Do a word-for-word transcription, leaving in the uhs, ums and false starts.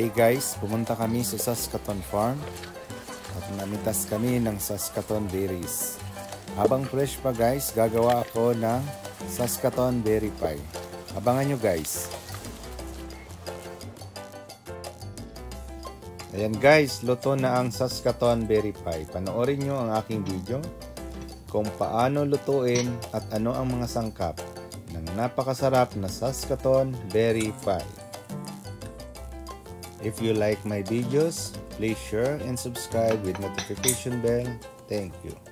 Hey guys, pumunta kami sa Saskatoon Farm at namitas kami ng Saskatoon Berries. Habang fresh pa guys, gagawa ako ng Saskatoon Berry Pie. Abangan nyo guys. Ayan guys, luto na ang Saskatoon Berry Pie. Panoorin nyo ang aking video kung paano lutuin at ano ang mga sangkap ng napakasarap na Saskatoon Berry Pie. If you like my videos, please share and subscribe with notification bell. Thank you.